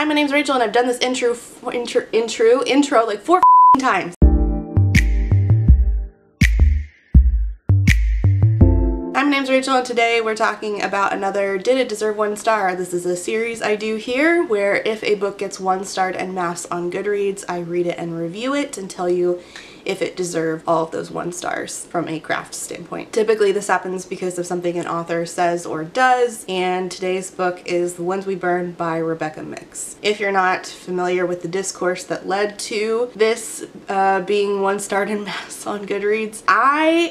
Hi, my name's Rachel and I've done this intro like 4 times. Hi, my name's Rachel and today we're talking about another Did It Deserve 1 Star? This is a series I do here where if a book gets 1-starred en masse on Goodreads, I read it and review it and tell you if it deserved all of those 1 stars from a craft standpoint. Typically this happens because of something an author says or does, and today's book is The Ones We Burn by Rebecca Mix. If you're not familiar with the discourse that led to this being 1-starred en masse on Goodreads, I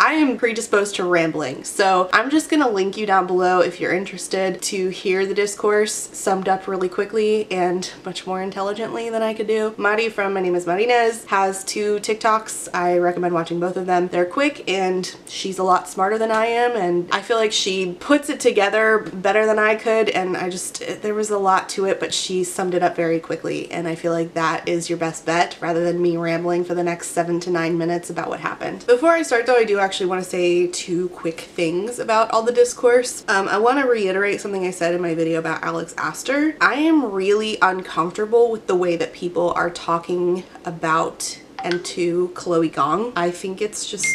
am predisposed to rambling, so I'm just gonna link you down below if you're interested to hear the discourse summed up really quickly and much more intelligently than I could do. Mari from My Name is Mari Nez has 2 TikToks. I recommend watching both of them. They're quick and she's a lot smarter than I am, and I feel like she puts it together better than I could, and there was a lot to it, but she summed it up very quickly, and I feel like that is your best bet rather than me rambling for the next 7 to 9 minutes about what happened. Before I start though, I do actually want to say 2 quick things about all the discourse. I want to reiterate something I said in my video about Alex Astor. I am really uncomfortable with the way that people are talking about and to Chloe Gong. I think it's just,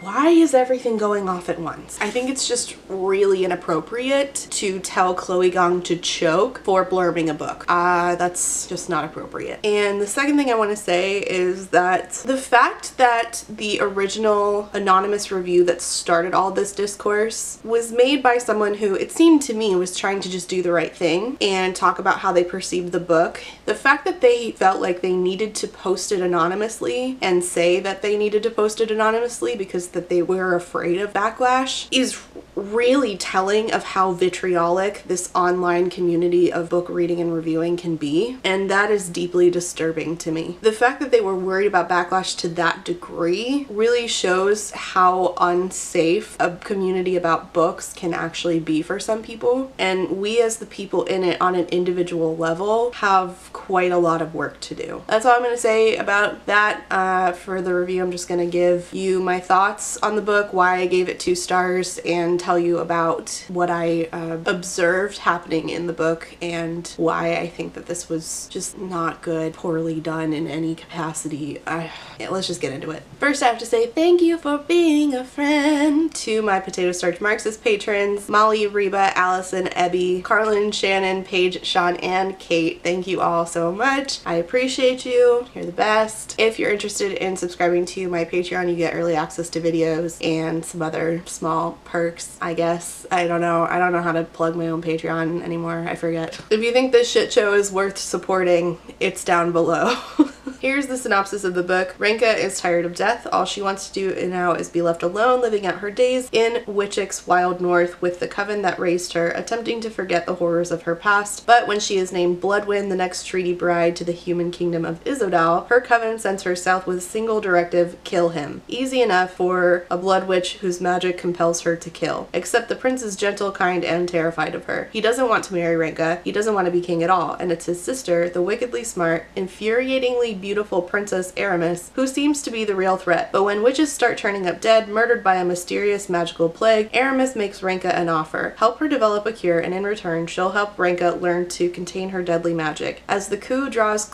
why is everything going off at once? I think it's just really inappropriate to tell Chloe Gong to choke for blurbing a book. That's just not appropriate. And the second thing I want to say is that the fact that the original anonymous review that started all this discourse was made by someone who, it seemed to me, was trying to just do the right thing and talk about how they perceived the book. The fact that they felt like they needed to post it anonymously and say that they needed to post it anonymously because that they were afraid of backlash is really telling of how vitriolic this online community of book reading and reviewing can be, and that is deeply disturbing to me. The fact that they were worried about backlash to that degree really shows how unsafe a community about books can actually be for some people, and we as the people in it on an individual level have quite a lot of work to do. That's all I'm going to say about that. For the review, I'm just going to give you my thoughts on the book, why I gave it 2 stars, and tell you about what I observed happening in the book and why I think that this was just not good, poorly done in any capacity. Yeah, let's just get into it. First, I have to say thank you for being a friend to my Potato Starch Marxist patrons, Molly, Reba, Allison, Ebby, Carlin, Shannon, Paige, Sean, and Kate. Thank you all so much. I appreciate you. You're the best. If you're interested in subscribing to my Patreon, you get early access to videos and some other small perks, I guess. I don't know how to plug my own Patreon anymore. I forget. If you think this shit show is worth supporting, it's down below. Here's the synopsis of the book. Renka is tired of death. All she wants to do now is be left alone, living out her days in Wichik's wild north with the coven that raised her, attempting to forget the horrors of her past. But when she is named Bloodwin, the next treaty bride to the human kingdom of Izodal, her coven sends her south with a single directive: kill him. Easy enough for a blood witch whose magic compels her to kill. Except the prince is gentle, kind, and terrified of her. He doesn't want to marry Renka. He doesn't want to be king at all, and it's his sister, the wickedly smart, infuriatingly beautiful Princess Aramis, who seems to be the real threat. But when witches start turning up dead, murdered by a mysterious magical plague, Aramis makes Renka an offer. Help her develop a cure, and in return she'll help Renka learn to contain her deadly magic. As the coup draws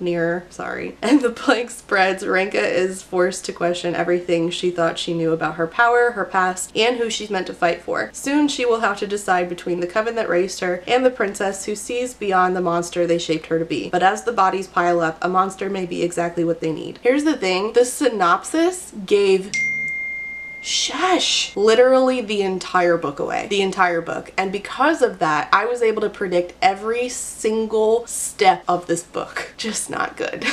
nearer, and the plague spreads, Renka is forced to question everything she thought she knew about her power, her past, and who she's meant to fight for. Soon she will have to decide between the coven that raised her and the princess who sees beyond the monster they shaped her to be. But as the bodies pile up, a monster may be exactly what they need. Here's the thing, the synopsis gave shush literally the entire book away, the entire book, and because of that I was able to predict every single step of this book. Just not good.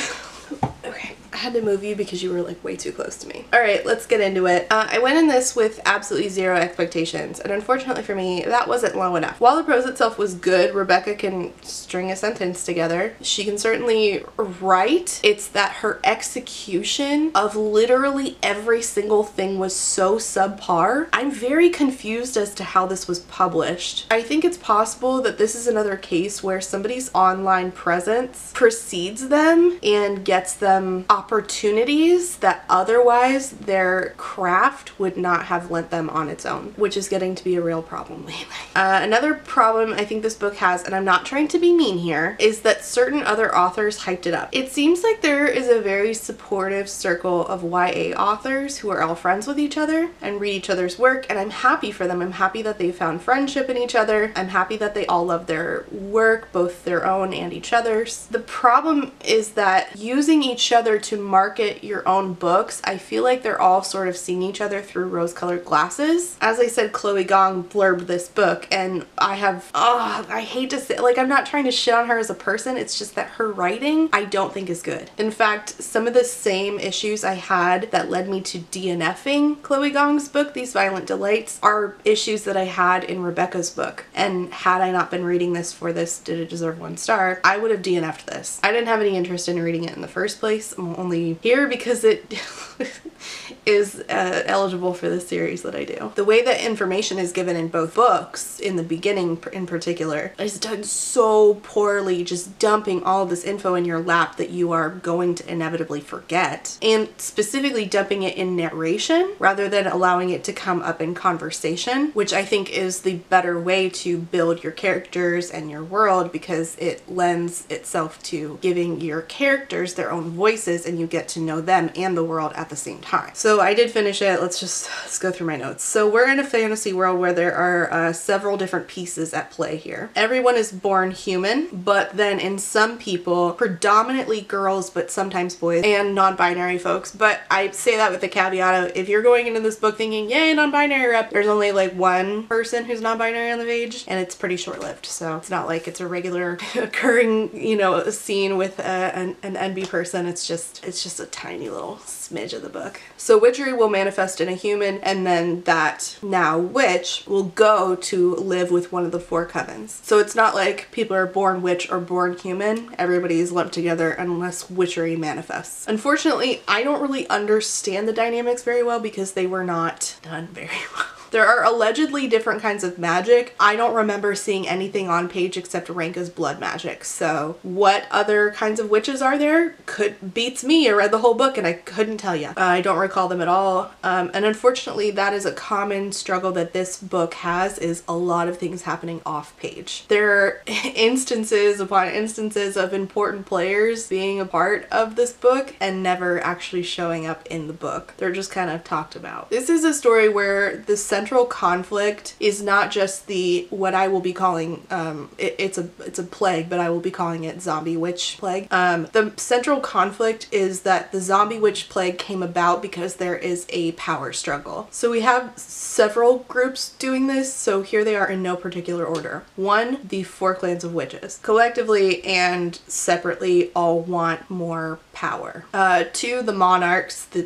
Okay, I had to move you because you were like way too close to me. All right, let's get into it. I went in this with absolutely zero expectations, and unfortunately for me, that wasn't low enough. While the prose itself was good, Rebecca can string a sentence together. She can certainly write. It's that her execution of literally every single thing was so subpar. I'm very confused as to how this was published. I think it's possible that this is another case where somebody's online presence precedes them and gets them opportunities opportunities that otherwise their craft would not have lent them on its own, which is getting to be a real problem lately. Another problem I think this book has, and I'm not trying to be mean here, is that certain other authors hyped it up. It seems like there is a very supportive circle of YA authors who are all friends with each other and read each other's work, and I'm happy for them. I'm happy that they found friendship in each other. I'm happy that they all love their work, both their own and each other's. The problem is that using each other to market your own books, I feel like they're all sort of seeing each other through rose-colored glasses. As I said, Chloe Gong blurbed this book, and I have, I hate to say, like, I'm not trying to shit on her as a person, it's just that her writing I don't think is good. In fact, some of the same issues I had that led me to DNFing Chloe Gong's book, These Violent Delights, are issues that I had in Rebecca's book, and had I not been reading this for this Did It Deserve One Star, I would have DNF'd this. I didn't have any interest in reading it in the first place. I'm only here because it is eligible for the series that I do. The way that information is given in both books, in the beginning in particular, is done so poorly, just dumping all this info in your lap that you are going to inevitably forget, and specifically dumping it in narration rather than allowing it to come up in conversation, which I think is the better way to build your characters and your world, because it lends itself to giving your characters their own voices and you get to know them and the world at the same time. So I did finish it. Let's go through my notes. So we're in a fantasy world where there are several different pieces at play here. Everyone is born human, but then in some people, predominantly girls, but sometimes boys and non-binary folks. But I say that with the caveat of, if you're going into this book thinking, yay, non-binary rep, there's only like one person who's non-binary on the page, and it's pretty short-lived. So it's not like it's a regular occurring, you know, scene with an NB person. It's just a tiny little smidge of the book. So witchery will manifest in a human, and then that now witch will go to live with one of the four covens. So it's not like people are born witch or born human. Everybody's lumped together unless witchery manifests. Unfortunately, I don't really understand the dynamics very well because they were not done very well. There are allegedly different kinds of magic. I don't remember seeing anything on page except Ranka's blood magic. So what other kinds of witches are there? Beats me. I read the whole book and I couldn't tell you. I don't recall them at all. And unfortunately, that is a common struggle that this book has, is a lot of things happening off page. There are instances upon instances of important players being a part of this book and never actually showing up in the book. They're just kind of talked about. This is a story where the central conflict is not just the, what I will be calling, it's a plague, but I will be calling it zombie witch plague. The central conflict is that the zombie witch plague came about because there is a power struggle. So we have several groups doing this, so here they are in no particular order. One, the four clans of witches. Collectively and separately all want more power. Two, the monarchs, the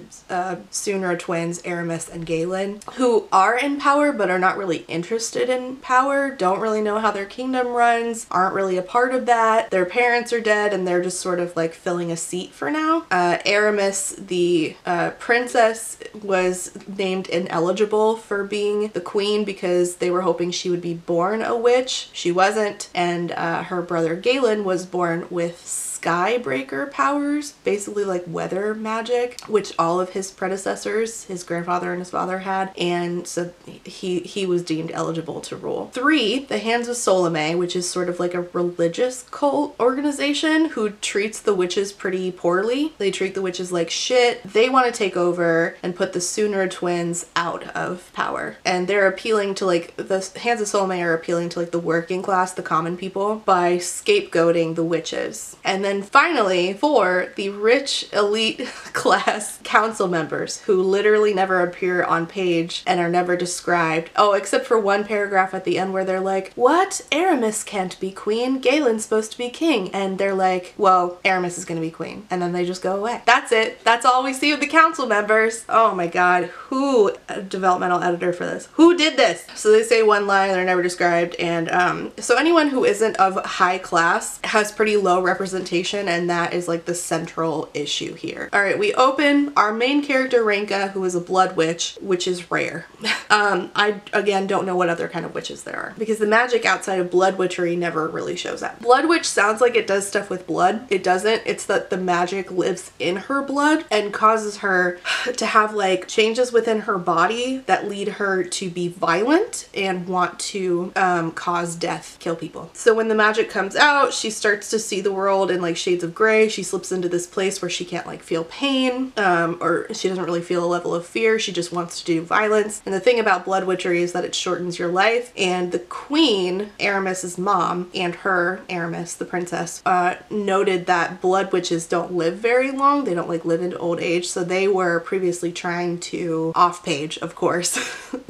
Sunro twins, Aramis and Galen, who are in power but are not really interested in power, don't really know how their kingdom runs, aren't really a part of that. Their parents are dead and they're just sort of like filling a seat for now. Aramis, the princess, was named ineligible for being the queen because they were hoping she would be born a witch. She wasn't, and her brother Galen was born with Skybreaker powers, basically like weather magic, which all of his predecessors, his grandfather and his father, had, and so he was deemed eligible to rule. Three, the Hands of Solame, which is sort of like a religious cult organization who treats the witches pretty poorly. They treat the witches like shit. They want to take over and put the Sunro twins out of power, and they're appealing to, like, the Hands of Solame are appealing to like the working class, the common people, by scapegoating the witches. And then finally, four, the rich elite class council members who literally never appear on page and are never described. Oh, except for one paragraph at the end where they're like, what? Aramis can't be queen. Galen's supposed to be king. And they're like, well, Aramis is going to be queen. And then they just go away. That's it. That's all we see of the council members. Oh my God. Who, a developmental editor for this? Who did this? So they say one line, they're never described. And so anyone who isn't of high class has pretty low representation representation, and that is like the central issue here. All right, we open our main character Renka, who is a blood witch, which is rare. I again don't know what other kind of witches there are, because the magic outside of blood witchery never really shows up. Blood witch sounds like it does stuff with blood. It doesn't. It's that the magic lives in her blood and causes her to have like changes within her body that lead her to be violent and want to cause death, kill people. So when the magic comes out, she starts to see the world in like shades of gray. She slips into this place where she can't like feel pain, or she doesn't really feel a level of fear. She just wants to do violence. And the thing about blood witchery is that it shortens your life. And the queen, Aramis's mom, and her, Aramis, the princess, noted that blood witches don't live very long. They don't like live into old age. So they were previously trying to, off page, of course,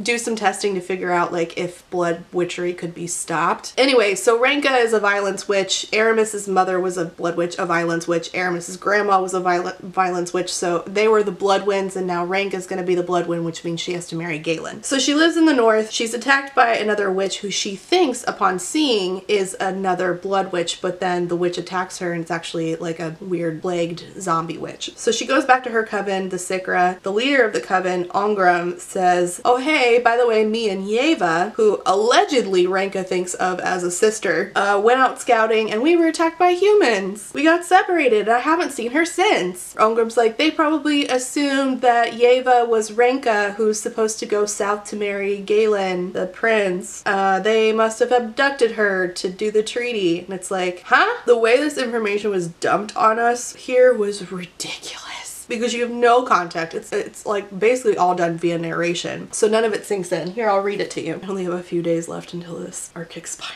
do some testing to figure out like if blood witchery could be stopped. Anyway, so Renka is a violence witch. Aramis's mother was a blood witch, a violence witch. Aramis's grandma was a violence witch. So they were the Bloodwinds, and now Renka is going to be the Bloodwind, which means she has to marry Galen. So she lives in the north. She's attacked by another witch who she thinks upon seeing is another blood witch, but then the witch attacks her and it's actually like a weird plagued zombie witch. So she goes back to her coven, the Sikra. The leader of the coven, Ongram, says, oh hey, by the way, me and Yeva, who allegedly Renka thinks of as a sister, went out scouting and we were attacked by humans. We got separated and I haven't seen her since. Ongram's like, they probably assumed that Yeva was Renka, who's supposed to go south to marry Galen, the prince. They must have abducted her to do the treaty. And it's like, huh? The way this information was dumped on us here was ridiculous, because you have no contact. It's like basically all done via narration. So none of it sinks in. Here, I'll read it to you. I only have a few days left until this arc expires.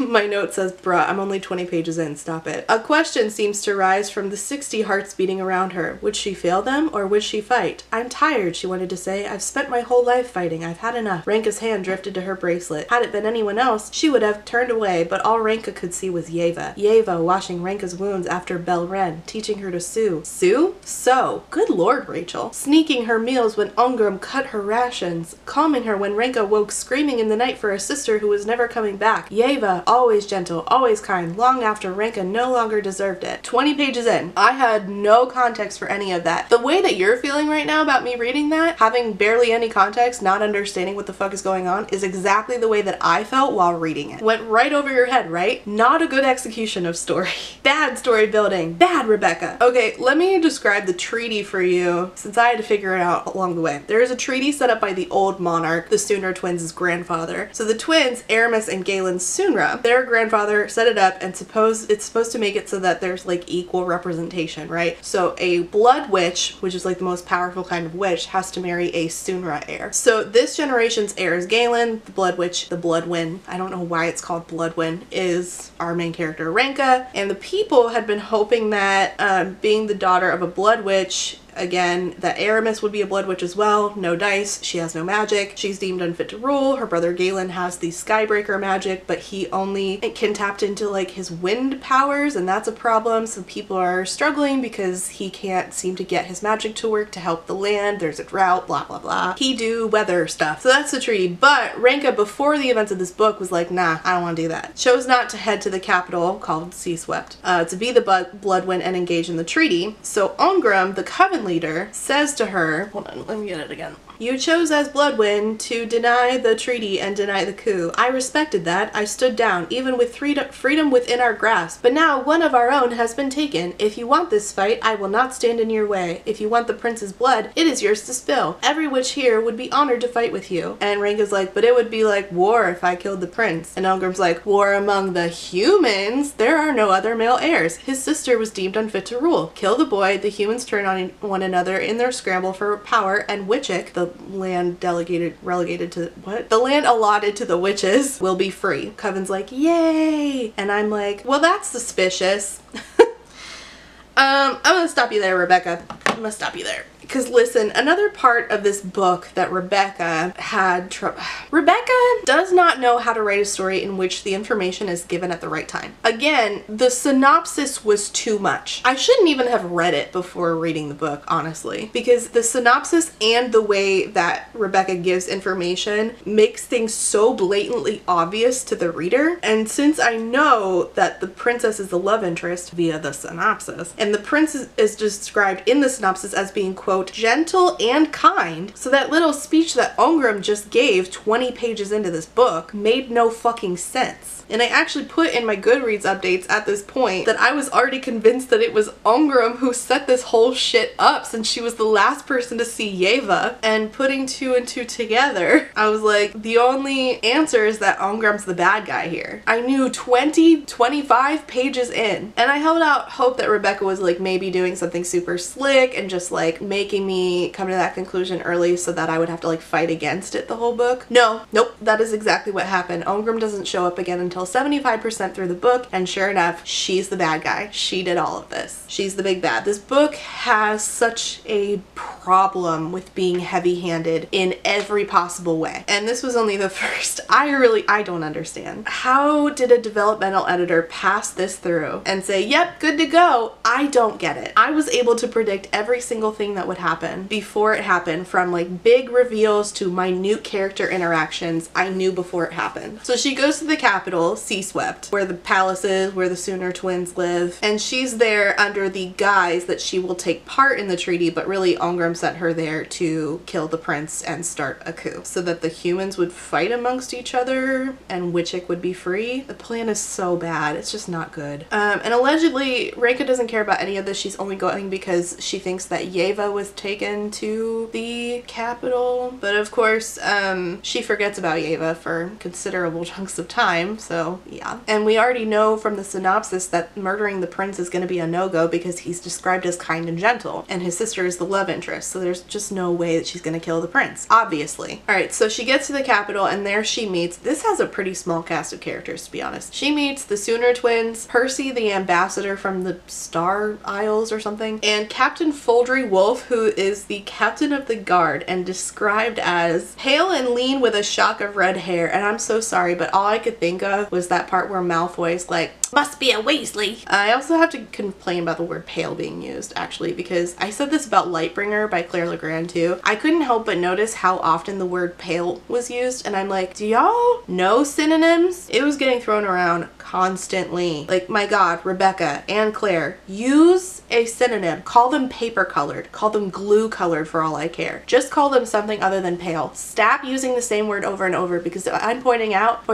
My note says, bruh, I'm only 20 pages in, stop it. A question seems to rise from the 60 hearts beating around her. Would she fail them or would she fight? I'm tired, she wanted to say. I've spent my whole life fighting. I've had enough. Renka's hand drifted to her bracelet. Had it been anyone else, she would have turned away, but all Renka could see was Yeva. Yeva washing Renka's wounds after Belren, teaching her to sew. Sew? Sew. Good lord, Rachel. Sneaking her meals when Ongram cut her rations. Calming her when Renka woke screaming in the night for a sister who was never coming back. Yeva, always gentle, always kind, long after Renka no longer deserved it. 20 pages in. I had no context for any of that. The way that you're feeling right now about me reading that, having barely any context, not understanding what the fuck is going on, is exactly the way that I felt while reading it. Went right over your head, right? Not a good execution of story. Bad story building. Bad Rebecca. Okay, let me describe the treaty for you, since I had to figure it out along the way. There is a treaty set up by the old monarch, the Sunra twins' grandfather. So the twins, Aramis and Galen's Sunra, their grandfather set it up, and it's supposed to make it so that there's like equal representation, right? So a blood witch, which is like the most powerful kind of witch, has to marry a Sunra heir. So this generation's heir is Galen, the blood witch, the Bloodwind. I don't know why it's called Bloodwind, is our main character Renka, and the people had been hoping that being the daughter of a blood witch, again, that Aramis would be a blood witch as well. No dice. She has no magic. She's deemed unfit to rule. Her brother Galen has the Skybreaker magic, but he only can tap into like his wind powers, and that's a problem. So people are struggling because he can't seem to get his magic to work to help the land. There's a drought, blah, blah, blah. He do weather stuff. So that's the treaty. But Renka, before the events of this book, was like, nah, I don't want to do that. Chose not to head to the capital called Sea Swept to be the Bloodwind and engage in the treaty. So Ongram, the coven leader, says to her, hold on, let me get it again. You chose as Bloodwind to deny the treaty and deny the coup. I respected that. I stood down, even with freedom within our grasp. But now one of our own has been taken. If you want this fight, I will not stand in your way. If you want the prince's blood, it is yours to spill. Every witch here would be honored to fight with you. And Renka's like, but it would be like war if I killed the prince. And Ongram's like, war among the humans? There are no other male heirs. His sister was deemed unfit to rule. Kill the boy. The humans turn on one another in their scramble for power, and Witchik, the land relegated to what? The land allotted to the witches will be free. Coven's like, yay! And I'm like, well, that's suspicious. I'm gonna stop you there, Rebecca. I'm gonna stop you there. Because listen, another part of this book that Rebecca had trouble. Rebecca does not know how to write a story in which the information is given at the right time. Again, the synopsis was too much. I shouldn't even have read it before reading the book, honestly, because the synopsis and the way that Rebecca gives information makes things so blatantly obvious to the reader. And since I know that the princess is the love interest via the synopsis, and the prince is described in the synopsis as being, quote, gentle and kind, so that little speech that Ongrim just gave 20 pages into this book made no fucking sense. And I actually put in my Goodreads updates at this point that I was already convinced that it was Ongrim who set this whole shit up, since she was the last person to see Yeva. And putting two and two together, I was like, the only answer is that Ongrim's the bad guy here. I knew 25 pages in, and I held out hope that Rebecca was like maybe doing something super slick and just like making me come to that conclusion early so that I would have to like fight against it the whole book. No, nope, that is exactly what happened. Ongrim doesn't show up again until 75% through the book, and sure enough, she's the bad guy. She did all of this. She's the big bad. This book has such a problem with being heavy-handed in every possible way, and this was only the first. I don't understand. How did a developmental editor pass this through and say, yep, good to go? I don't get it. I was able to predict every single thing that would happen before it happened, from like big reveals to minute character interactions. I knew before it happened. So she goes to the capital, Sea Swept, where the palace is, where the Sooner twins live, and she's there under the guise that she will take part in the treaty, but really Ongrim sent her there to kill the prince and start a coup so that the humans would fight amongst each other and Witchick would be free. The plan is so bad. It's just not good. And allegedly Reka doesn't care about any of this. She's only going because she thinks that Yeva was taken to the capital, but of course she forgets about Yeva for considerable chunks of time, so yeah. And we already know from the synopsis that murdering the prince is going to be a no-go because he's described as kind and gentle, and his sister is the love interest, so there's just no way that she's going to kill the prince, obviously. Alright, so she gets to the capital and there she meets, this has a pretty small cast of characters to be honest, she meets the Sooner twins, Percy the ambassador from the Star Isles or something, and Captain Foldry Wolf, who is the captain of the guard and described as pale and lean with a shock of red hair. And I'm so sorry, but all I could think of was that part where Malfoy's like, must be a Weasley. I also have to complain about the word pale being used actually, because I said this about Lightbringer by Claire Legrand too. I couldn't help but notice how often the word pale was used, and I'm like, do y'all know synonyms? It was getting thrown around constantly. Like, my god, Rebecca and Claire, use a synonym. Call them paper colored, call them glue colored for all I care. Just call them something other than pale. Stop using the same word over and over, because if I'm pointing it out,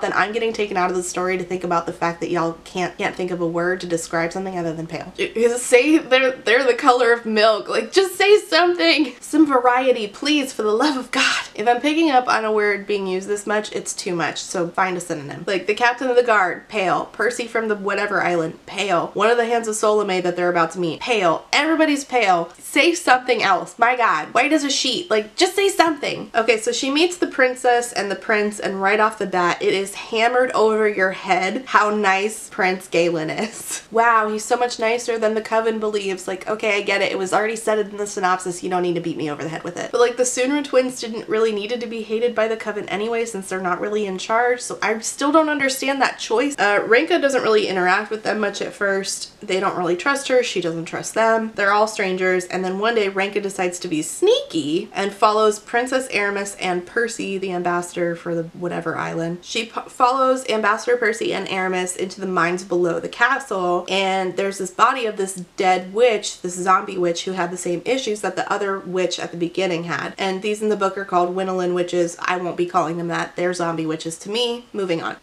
then I'm getting taken out of the story to think about the fact that y'all can't think of a word to describe something other than pale. Say they're the color of milk. Like, just say something. Some variety, please, for the love of God. If I'm picking up on a word being used this much, it's too much, so find a synonym. Like the captain of the guard, pale. Percy from the whatever island, pale. One of the hands of Solomé that they're about to meet, pale. Everybody's pale. Say something else. My God, white as a sheet. Like, just say something. Okay, so she meets the princess and the prince, and right off the bat, it is hammered over your head how nice Prince Galen is. Wow, he's so much nicer than the coven believes. Like, okay, I get it. It was already said in the synopsis. You don't need to beat me over the head with it. But like, the Sunra twins didn't really needed to be hated by the coven anyway, since they're not really in charge. So I still don't understand that choice. Renka doesn't really interact with them much at first. They don't really trust her. She doesn't trust them. They're all strangers. And then one day Renka decides to be sneaky and follows Princess Aramis and Percy, the ambassador for the whatever island. She follows Ambassador Percy and Aramis into the mines below the castle, and there's this body of this dead witch, this zombie witch who had the same issues that the other witch at the beginning had. And these in the book are called Winolin witches. I won't be calling them that. They're zombie witches to me. Moving on.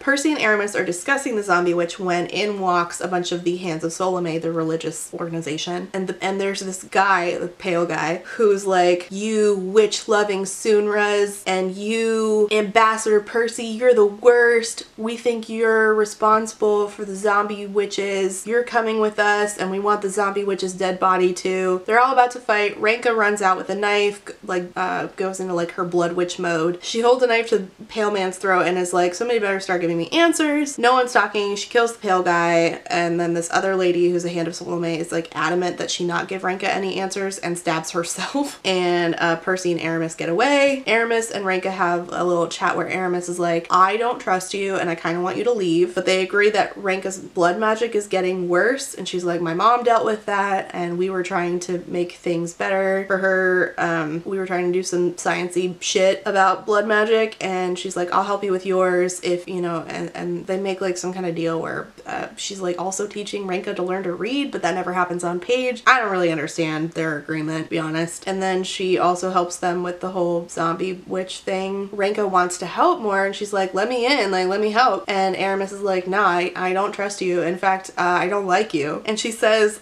Percy and Aramis are discussing the zombie witch when in walks a bunch of the Hands of Solomé, the religious organization, and there's this guy, the pale guy, who's like, you witch-loving Soonras, and you Ambassador Percy, you're the worst. We think you're responsible responsible for the zombie witches. You're coming with us and we want the zombie witch's dead body too. They're all about to fight. Ranka runs out with a knife, like goes into like her blood witch mode. She holds a knife to the pale man's throat and is like, somebody better start giving me answers. No one's talking. She kills the pale guy, and then this other lady who's a hand of Salome is like adamant that she not give Ranka any answers and stabs herself. And Percy and Aramis get away. Aramis and Ranka have a little chat where Aramis is like, I don't trust you and I kind of want you to leave, but they agree that Ranka's blood magic is getting worse and she's like, my mom dealt with that and we were trying to make things better for her. We were trying to do some sciencey shit about blood magic, and she's like, I'll help you with yours if, you know, and they make like some kind of deal where she's like also teaching Ranka to learn to read, but that never happens on page. I don't really understand their agreement, to be honest. And then she also helps them with the whole zombie witch thing. Ranka wants to help more and she's like, let me in, like let me help. And Aramis is like, nah, I don't trust you. In fact, I don't like you. And she says,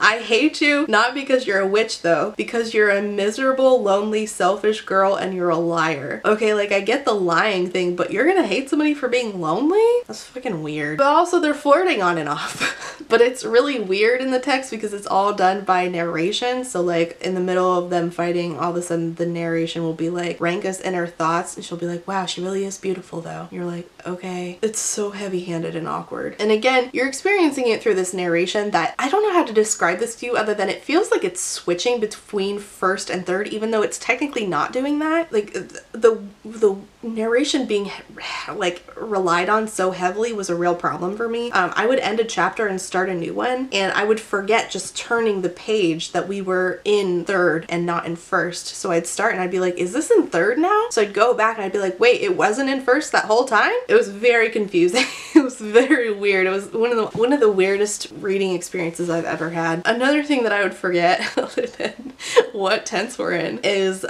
I hate you, not because you're a witch though, because you're a miserable, lonely, selfish girl and you're a liar. Okay, like I get the lying thing, but you're gonna hate somebody for being lonely? That's fucking weird. But also they're flirting on and off. But it's really weird in the text because it's all done by narration. So like in the middle of them fighting, all of a sudden the narration will be like Ranka's inner thoughts and she'll be like, wow, she really is beautiful though. You're like, okay. It's so heavy-handed and awkward. And again, you're experiencing it through this narration that I don't know how to describe this to you other than it feels like it's switching between first and third, even though it's technically not doing that. Like the narration being like relied on so heavily was a real problem for me. I would end a chapter and start a new one and I would forget just turning the page that we were in third and not in first. So I'd start and I'd be like, is this in third now? So I'd go back and I'd be like, wait, it wasn't in first that whole time? It was very confusing. It was very weird. It was one of the weirdest reading experiences I've ever had. Another thing that I would forget other than what tense we're in is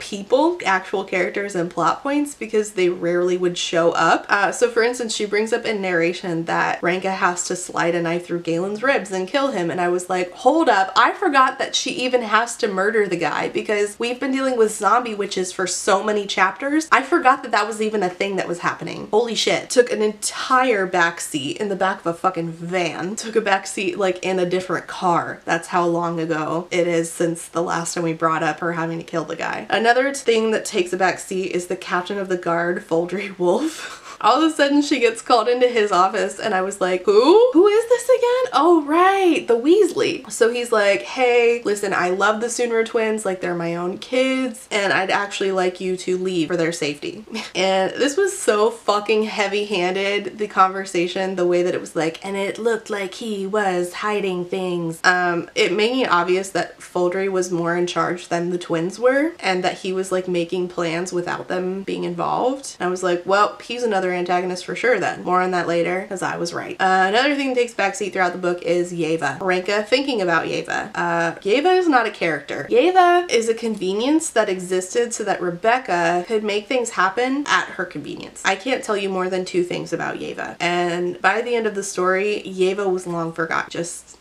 people, actual characters and plot points, because they rarely would show up. So for instance, she brings up in narration that Ranka has to slide a knife through Galen's ribs and kill him, and I was like, hold up, I forgot that she even has to murder the guy because we've been dealing with zombie witches for so many chapters. I forgot that that was even a thing that was happening. Holy shit. Took an entire backseat in the back of a fucking van. Took a backseat like in a different car. That's how long ago it is since the last time we brought up her having to kill the guy. Another thing that takes a backseat is the captain of the guard, Foldry Wolf. All of a sudden she gets called into his office and I was like, who? Who is this again? Oh right, the Weasley. So he's like, hey, listen, I love the Sunru twins, like they're my own kids, and I'd actually like you to leave for their safety. And this was so fucking heavy-handed, the conversation, the way that it was like, and it looked like he was hiding things. It made it obvious that Foldry was more in charge than the twins were and that he was like making plans without them being involved. And I was like, well, he's another antagonist for sure then. More on that later because I was right. Another thing that takes backseat throughout the book is Yeva. Ranka thinking about Yeva. Yeva is not a character. Yeva is a convenience that existed so that Rebecca could make things happen at her convenience. I can't tell you more than two things about Yeva, and by the end of the story Yeva was long forgotten. Just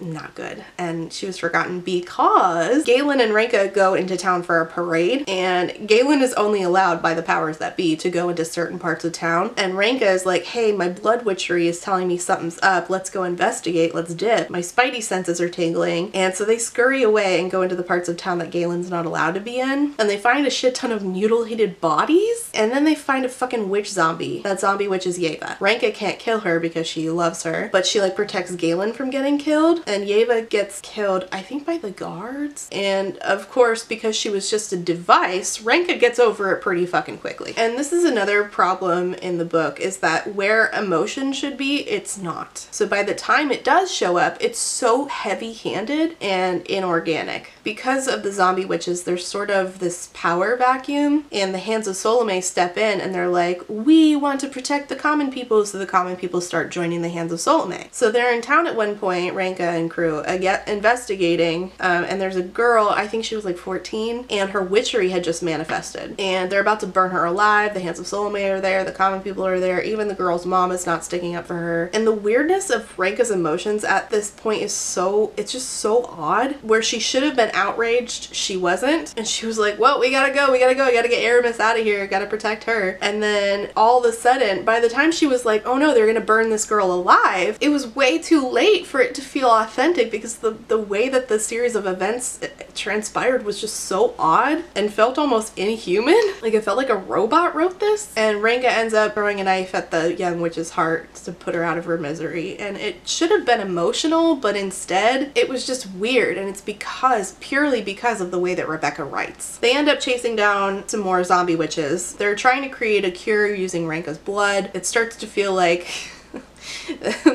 not good. And she was forgotten because Galen and Ranka go into town for a parade, and Galen is only allowed by the powers that be to go into certain parts of town, and Ranka is like, hey, my blood witchery is telling me something's up, let's go investigate, let's dip, my spidey senses are tingling. And so they scurry away and go into the parts of town that Galen's not allowed to be in, and they find a shit ton of mutilated bodies, and then they find a fucking witch zombie. That zombie witch is Yeva. Ranka can't kill her because she loves her, but she like protects Galen from getting killed. And Yeva gets killed, I think, by the guards. And of course, because she was just a device, Ranka gets over it pretty fucking quickly. And this is another problem in the book, is that where emotion should be, it's not. So by the time it does show up, it's so heavy-handed and inorganic. Because of the zombie witches, there's sort of this power vacuum, and the hands of Salome step in and they're like, we want to protect the common people, so the common people start joining the hands of Salome. So they're in town at one point, Ranka and crew again investigating, and there's a girl, I think she was like 14, and her witchery had just manifested, and they're about to burn her alive. The Hands of Solomei are there, the common people are there, even the girl's mom is not sticking up for her. And the weirdness of Renka's emotions at this point is so, it's just so odd, where she should have been outraged, she wasn't, and she was like, well, we gotta go, I gotta get Aramis out of here, gotta protect her. And then all of a sudden, by the time she was like, oh no, they're gonna burn this girl alive, it was way too late for it to feel authentic, because the way that the series of events transpired was just so odd and felt almost inhuman. Like, it felt like a robot wrote this. And Renka ends up throwing a knife at the young witch's heart to put her out of her misery, and it should have been emotional, but instead it was just weird, and it's because, purely because of the way that Rebecca writes. They end up chasing down some more zombie witches. They're trying to create a cure using Renka's blood. It starts to feel like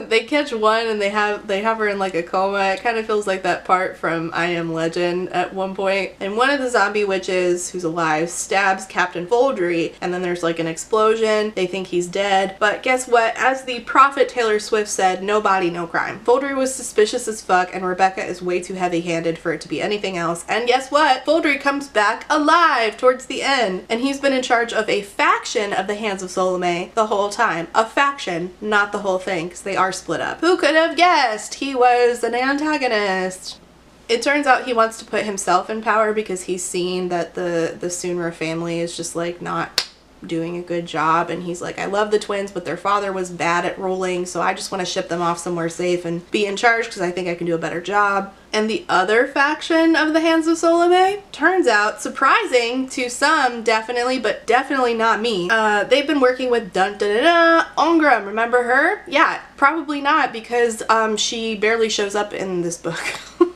they catch one and they have her in like a coma. It kind of feels like that part from I Am Legend at one point. And one of the zombie witches who's alive stabs Captain Foldry, and then there's like an explosion. They think he's dead, but guess what? As the prophet Taylor Swift said, no body, no crime. Foldry was suspicious as fuck, and Rebecca is way too heavy-handed for it to be anything else. And guess what? Foldry comes back alive towards the end, and he's been in charge of a faction of the Hands of Solomei the whole time. A faction, not the whole thing, because they are split up. Who could have guessed he was an antagonist? It turns out he wants to put himself in power because he's seen that the Sunra family is just like not doing a good job, and he's like, I love the twins, but their father was bad at ruling, so I just want to ship them off somewhere safe and be in charge because I think I can do a better job. And the other faction of the Hands of Solomei, turns out, surprising to some, definitely, but definitely not me, they've been working with Ongram. Remember her? Yeah, probably not, because she barely shows up in this book.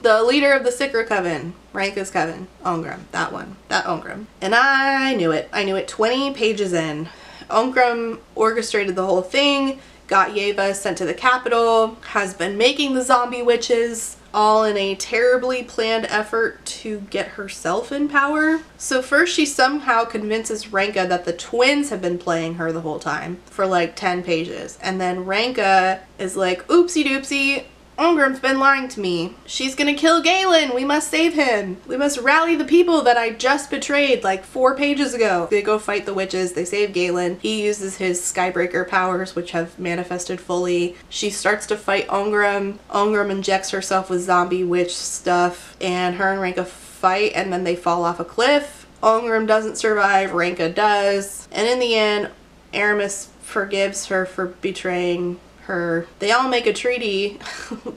The leader of the Sikra coven, Ranka's coven, Ongram, that one, that Ongram. And I knew it 20 pages in. Ongram orchestrated the whole thing, got Yeva sent to the capital, has been making the zombie witches, all in a terribly planned effort to get herself in power. So first she somehow convinces Renka that the twins have been playing her the whole time for like 10 pages. And then Renka is like, oopsie doopsie, Ongram's been lying to me. She's gonna kill Galen. We must save him. We must rally the people that I just betrayed like 4 pages ago. They go fight the witches. They save Galen. He uses his Skybreaker powers, which have manifested fully. She starts to fight Ongram. Ongram injects herself with zombie witch stuff, and her and Renka fight, and then they fall off a cliff. Ongram doesn't survive. Renka does. And in the end, Aramis forgives her for betraying her. They all make a treaty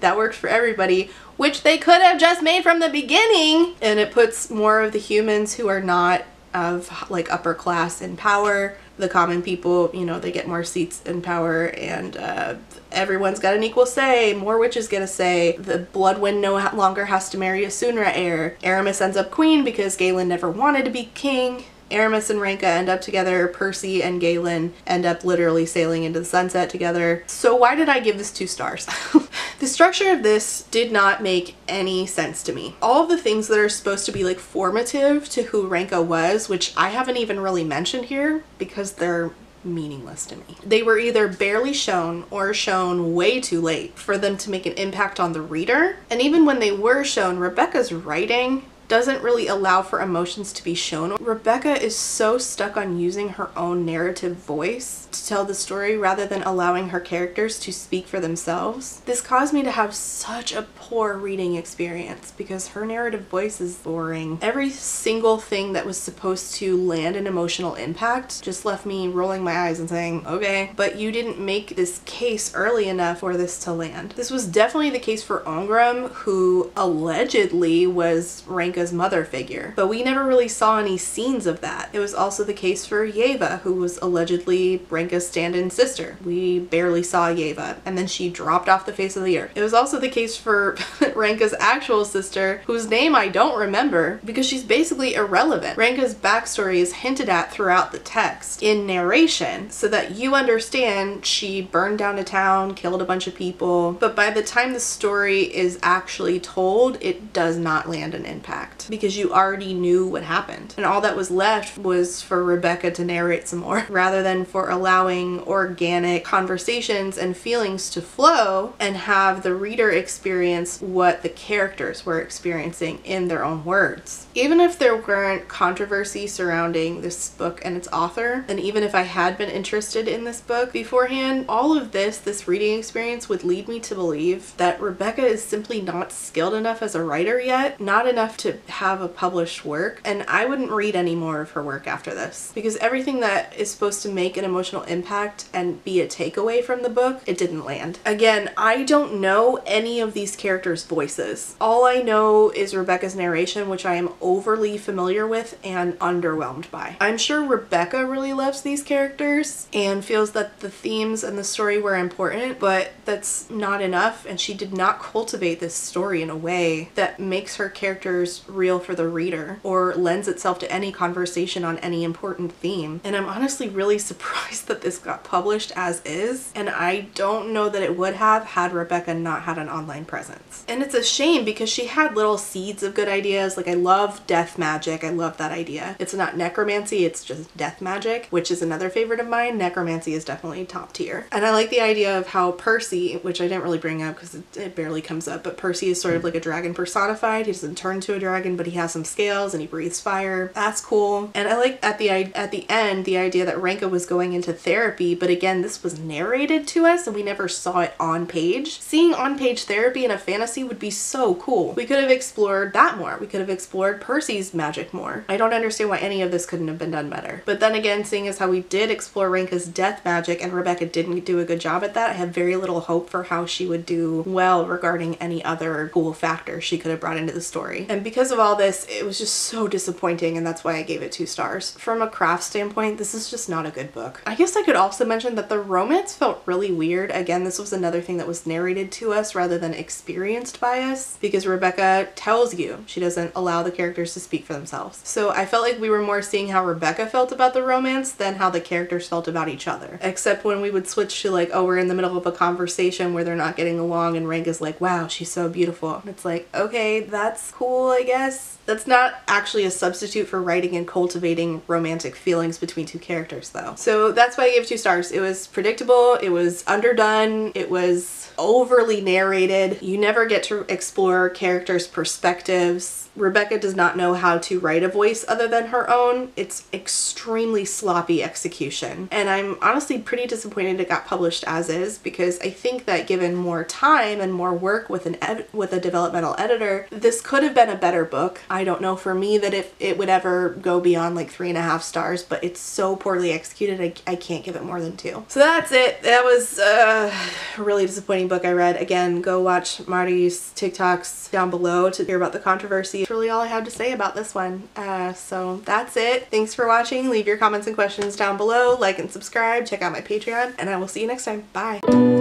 that works for everybody, which they could have just made from the beginning, and it puts more of the humans who are not of like upper class in power. The common people, you know, they get more seats in power, and everyone's got an equal say. More witches get a say. The Bloodwind no longer has to marry a Sunra heir. Aramis ends up queen because Galen never wanted to be king. Aramis and Renka end up together. Percy and Galen end up literally sailing into the sunset together. So why did I give this 2 stars? The structure of this did not make any sense to me. All of the things that are supposed to be like formative to who Renka was, which I haven't even really mentioned here because they're meaningless to me. They were either barely shown or shown way too late for them to make an impact on the reader. And even when they were shown, Rebecca's writing doesn't really allow for emotions to be shown. Rebecca is so stuck on using her own narrative voice to tell the story rather than allowing her characters to speak for themselves. This caused me to have such a poor reading experience because her narrative voice is boring. Every single thing that was supposed to land an emotional impact just left me rolling my eyes and saying, okay, but you didn't make this case early enough for this to land. This was definitely the case for Ongram, who allegedly was Renka's mother figure, but we never really saw any scenes of that. It was also the case for Yeva, who was allegedly Renka's stand-in sister. We barely saw Yeva, and then she dropped off the face of the earth. It was also the case for Renka's actual sister, whose name I don't remember because she's basically irrelevant. Renka's backstory is hinted at throughout the text in narration so that you understand she burned down a town, killed a bunch of people, but by the time the story is actually told, it does not land an impact, because you already knew what happened, and all that was left was for Rebecca to narrate some more rather than for allowing allowing organic conversations and feelings to flow and have the reader experience what the characters were experiencing in their own words. Even if there weren't controversy surrounding this book and its author, and even if I had been interested in this book beforehand, all of this reading experience would lead me to believe that Rebecca is simply not skilled enough as a writer yet, not enough to have a published work, and I wouldn't read any more of her work after this, because everything that is supposed to make an emotional impact and be a takeaway from the book, it didn't land. Again, I don't know any of these characters' voices. All I know is Rebecca's narration, which I am overly familiar with and underwhelmed by. I'm sure Rebecca really loves these characters and feels that the themes and the story were important, but that's not enough, and she did not cultivate this story in a way that makes her characters real for the reader or lends itself to any conversation on any important theme. And I'm honestly really surprised that this got published as is, and I don't know that it would have had Rebecca not had an online presence. And it's a shame because she had little seeds of good ideas. Like, I love death magic. I love that idea. It's not necromancy, it's just death magic, which is another favorite of mine. Necromancy is definitely top tier. And I like the idea of how Percy, which I didn't really bring up because it barely comes up, but Percy is sort of like a dragon personified. He doesn't turn to a dragon, but he has some scales and he breathes fire. That's cool. And I like at the end the idea that Ranka was going into therapy, but again, this was narrated to us and we never saw it on page. Seeing on page therapy in a fantasy would be so cool. We could have explored that more. We could have explored Percy's magic more. I don't understand why any of this couldn't have been done better. But then again, seeing as how we did explore Ranka's death magic and Rebecca didn't do a good job at that, I have very little hope for how she would do well regarding any other cool factor she could have brought into the story. And because of all this, it was just so disappointing, and that's why I gave it 2 stars. From a craft standpoint, this is just not a good book. I guess I could also mention that the romance felt really weird. Again, this was another thing that was narrated to us rather than experienced by us, because Rebecca tells you she doesn't allow the characters to speak for themselves. So I felt like we were more seeing how Rebecca felt about the romance than how the characters felt about each other. Except when we would switch to like, oh, we're in the middle of a conversation where they're not getting along and Ranka's like, wow, she's so beautiful. And it's like, okay, that's cool, I guess. That's not actually a substitute for writing and cultivating romantic feelings between two characters though. So that's why I gave 2 stars. It was predictable, it was underdone, it was overly narrated. You never get to explore characters' perspectives. Rebecca does not know how to write a voice other than her own. It's extremely sloppy execution. And I'm honestly pretty disappointed it got published as is, because I think that given more time and more work with a developmental editor, this could have been a better book. I don't know for me that if it would ever go beyond like 3.5 stars, but it's so poorly executed I can't give it more than 2. So that's it. That was a really disappointing book I read. Again, go watch Mari's TikToks down below to hear about the controversy. That's really all I have to say about this one. So that's it. Thanks for watching. Leave your comments and questions down below. Like and subscribe. Check out my Patreon, and I will see you next time. Bye.